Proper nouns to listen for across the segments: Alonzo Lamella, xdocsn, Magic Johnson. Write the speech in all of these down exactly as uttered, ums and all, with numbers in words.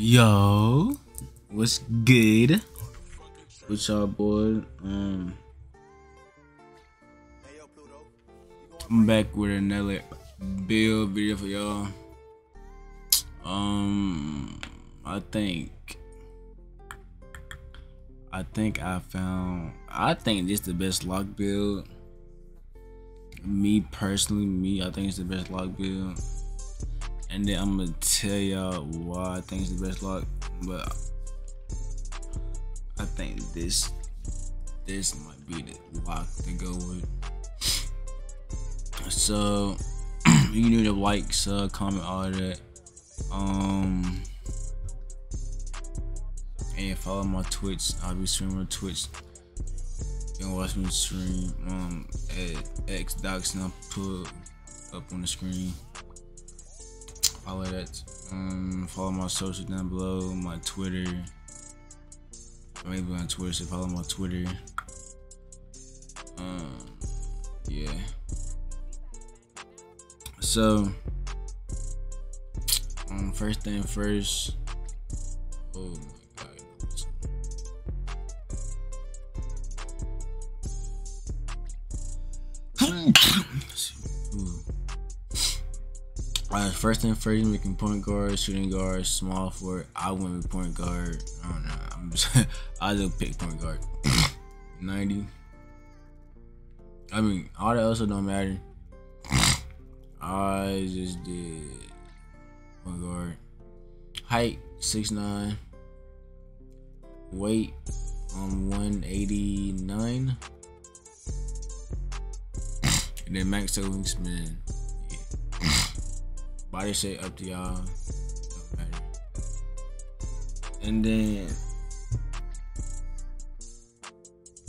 Yo, what's good? What's y'all boy? Um, I'm back with another build video for y'all. Um, I think, I think I found. I think this is the best lock build. Me personally, me, I think it's the best lock build. And then I'm gonna tell y'all why I think it's the best lock, but I think this this might be the lock to go with. So you need to like, sub, comment, all that. Um, and follow my Twitch. I'll be streaming on Twitch. You can watch me stream um at xdocsn. I'll put up on the screen. Follow that. Um, follow my social down below. My Twitter. Maybe on Twitter. So follow my Twitter. Um, yeah. So, um, first thing first. Oh my God. Alright, first thing first, you're making point guard, shooting guard, small forward. I went with point guard. I don't know. I'm just, I just pick point guard. ninety. I mean, all that else don't matter. I just did point guard. Height six nine. Weight um one eighty-nine. And then max wingspan. Body shape up to y'all. And then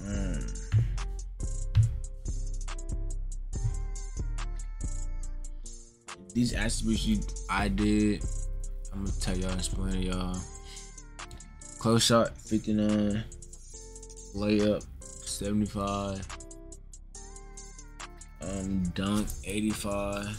um, these attributes you, I did, I'm gonna tell y'all, explain to y'all. Close shot fifty-nine, layup seventy-five, um, dunk eighty-five.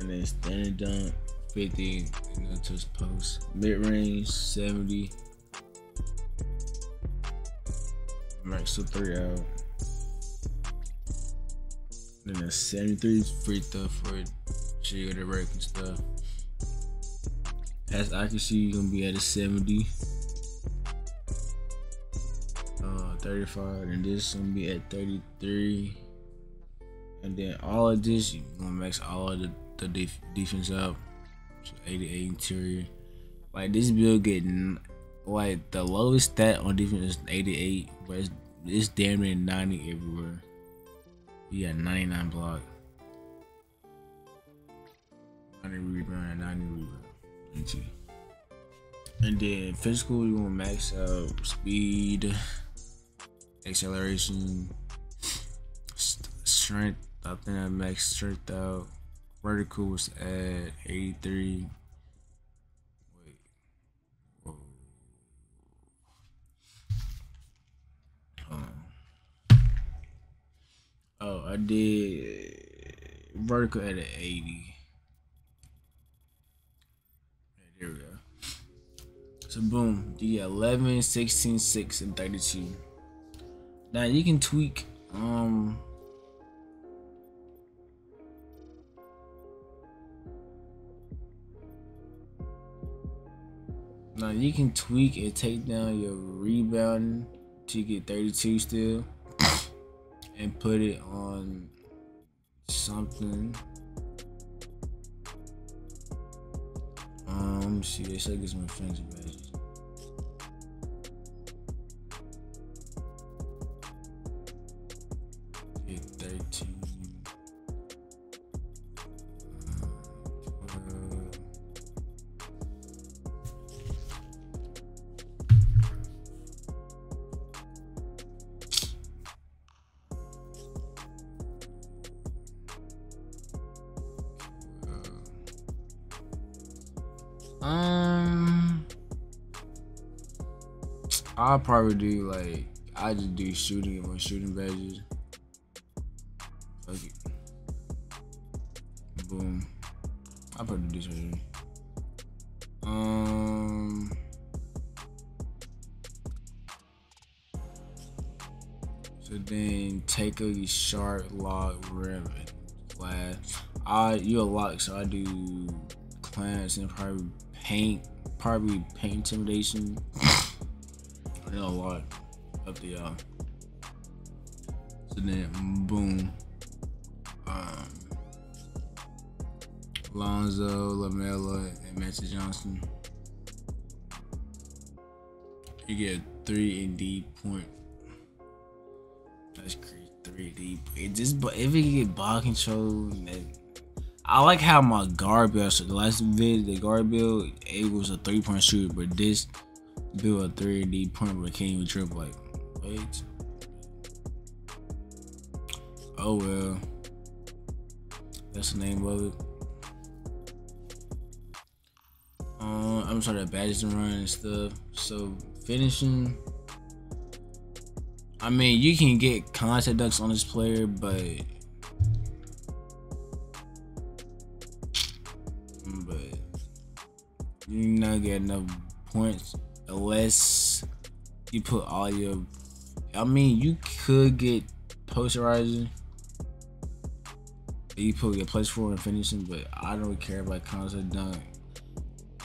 And then standard dunk fifty, and then touch post. Mid range seventy. Max of three out. Then that's seventy-three free throw for trigger to break and stuff. As I can see, you're gonna be at a seventy. Uh, thirty-five, and this is gonna be at thirty-three. And then all of this, you're gonna max all of the the def defense up, so eighty-eight interior. Like this build getting like the lowest stat on defense is eighty-eight, but it's, it's damn near ninety everywhere. You got ninety-nine block, ninety rebound, ninety rebound, and then physical you want to max out speed, acceleration, strength. I think I max strength out. Vertical was at eighty-three. Wait. Whoa. Hold on. Oh, I did vertical at an eighty. There we go. So boom, you get eleven, sixteen, six, and thirty-two. Now you can tweak um Now you can tweak and take down your rebounding to get thirty-two still, and put it on something. Um, let me see, I should get my friends badges. Get thirteen. Um, I'll probably do like I just do shooting and my shooting badges. Okay. boom. I'll probably do this already. Um So then take a shard lock wherever class. I you a lock, so I do class and probably paint probably paint intimidation. I know a lot up to y'all. So then boom. Um Alonzo Lamella and Magic Johnson. You get three and D point. That's crazy, three D. It just but if you get ball control, it, I like how my guard build. So the last vid, the guard build, it was a three point shooter, but this build a three D point, but can't even dribble. Like, wait. Oh well, that's the name of it. Uh, I'm sorry, that badges and run and stuff. So finishing, I mean, you can get contact dunks on this player, but but you not get enough points unless you put all your. I mean, you could get posterizing. You put your place for and finishing, but I don't care about contact dunk.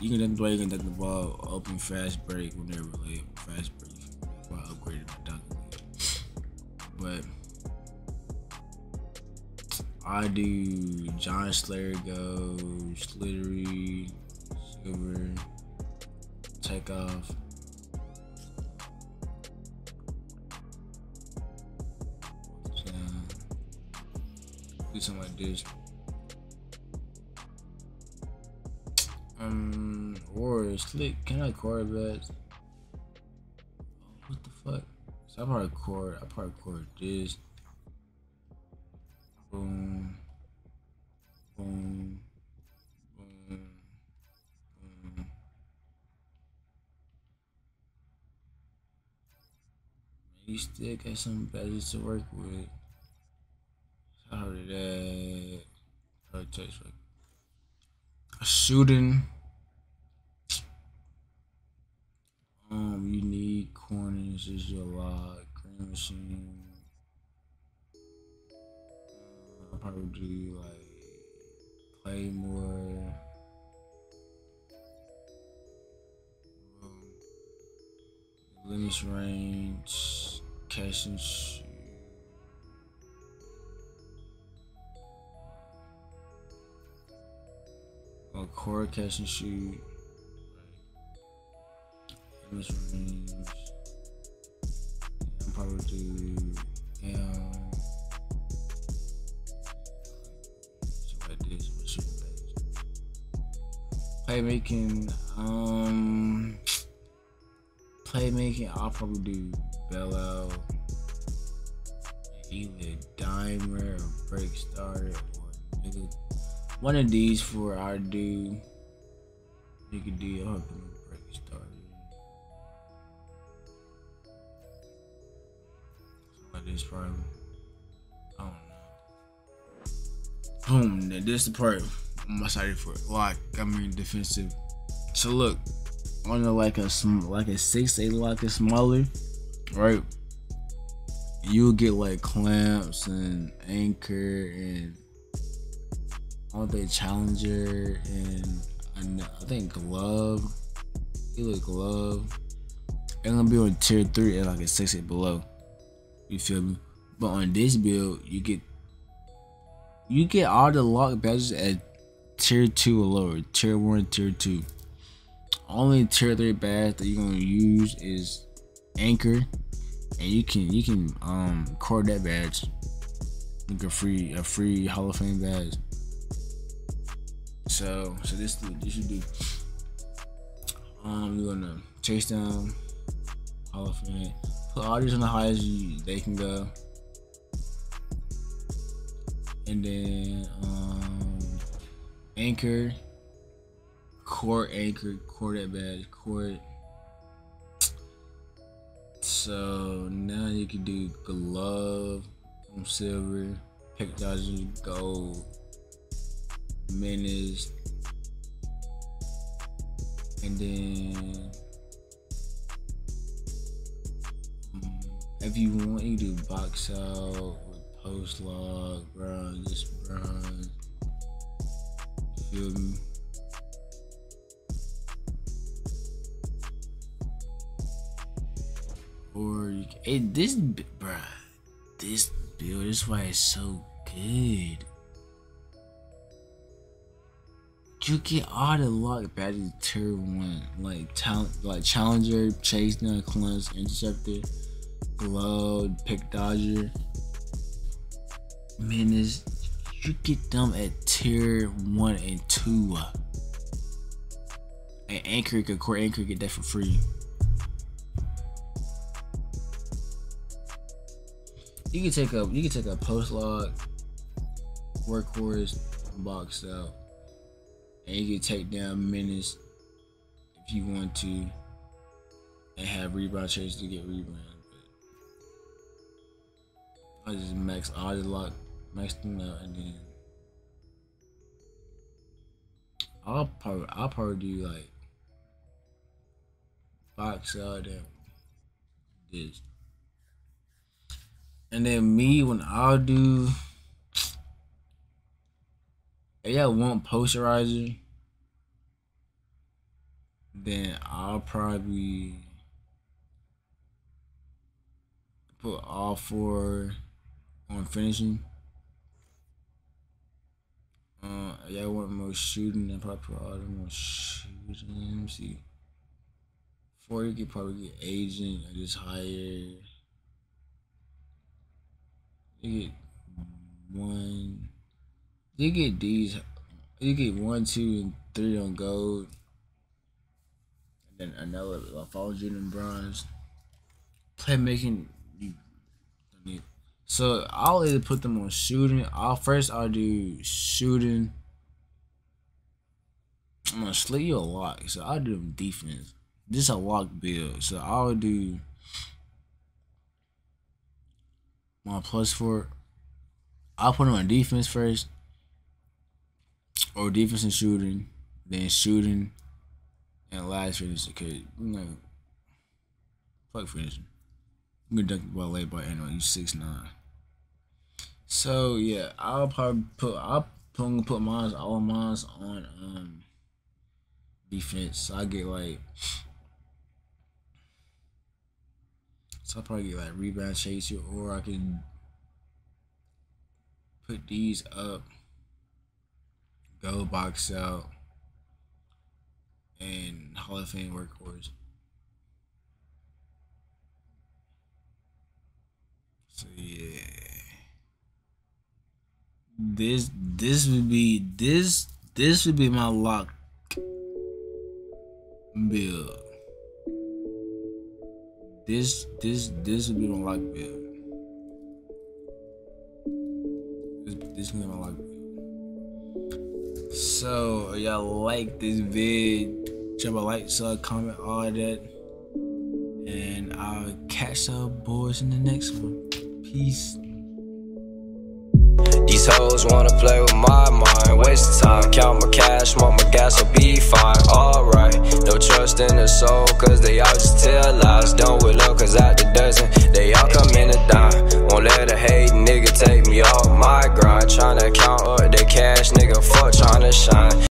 You can dunk the ball, you can dunk the ball, open, fast break, whenever, like, fast break. Well, I upgraded my dunk. But, I do John Slayer, go, Slittery, Silver, Takeoff. So, do something like this. Um, or slick, can I cord that? What the fuck? So I probably cord, I probably cord this. Boom. Boom. Boom. Boom. You still got some badges to work with. How did that? Probably touch like a shooting. Um, you need corners, is your lot, green machine. I'll probably do like Claymore. Um, limits range, catch and shoot. A core catch and shoot. I'm probably do um, like this, but shooting badges. Playmaking, um, playmaking. I'll probably do Bellow, either Dimer or Break Starter or nigga. One of these for I do. You could do a Break Starter. This probably, I don't know. Boom, this is the part I'm excited for. Lock, I mean defensive. So look, on the like a like a six eight lock is smaller, right? You'll get like clamps and anchor and all the challenger and I think glove. You look glove. It's gonna be on tier three at like a six eight below. You feel me? But on this build, you get you get all the lock badges at tier two or lower, tier one, tier two. Only tier three badge that you're gonna use is anchor, and you can you can um cord that badge, like a free a free Hall of Fame badge. So so this this should do. Um, you're gonna chase down Hall of Fame. Put all these on the highest you, they can go, and then um, anchor, core anchor, core that badge, core. So now you can do glove, silver, pick dodging, gold, managed, and then if you want, you do box out, post log, bronze, just bronze. You feel me? Or you can, hey, this, bruh, this build is why it's so good. You get all the luck back in tier one, like talent, like challenger, chase down, cleanse, interceptor, glow, pick dodger. Man, is you get them at tier one and two. And anchor, could core anchor get that for free. You can take a, you can take a post log, workhorse, box out, and you can take down menace if you want to, and have rebound chase to get rebound. But I just max all the lock, max them out, and then I'll probably, I'll probably do like box out and this. And then me, when I'll do, if y'all want posterizer, then I'll probably put all four on finishing. Uh, if y'all want more shooting, then probably put all them on shooting. Let me see. Four, you could probably get agent or just higher. You get one, you get these, you get one, two, and three on gold, and then another like falls you in bronze. Playmaking, you don't need. So I'll either put them on shooting. I'll first I'll do shooting. I'm gonna slay you a lock, so I'll do defense. This is a lock build, so I'll do my plus four. I'll put him on defense first, or defense and shooting, then shooting and last finishing. Cause I'm like, fuck finishing. I'm gonna dunk the ball late by anyway. You six nine. So yeah, I'll probably put I'll probably put mine all mine on um defense. So I get like, so I'll probably get like rebound chaser, or I can put these up, go box out, and Hall of Fame workhorse. So yeah, this this would be this this would be my lock build. This, this, this would be my lock build. This, this would be my lock build. So, y'all like this vid, drop a like, sub, comment, all that. And I'll catch up, boys, in the next one. Peace. These hoes wanna play with my mind, waste time, count my cash, mama gas, I'll be fine, alright. No trust in their soul, cause they all just tell lies. Don't we look, cause out the dozen, they all come in a dime. Won't let a hate nigga take me off my grind, tryna count up their cash.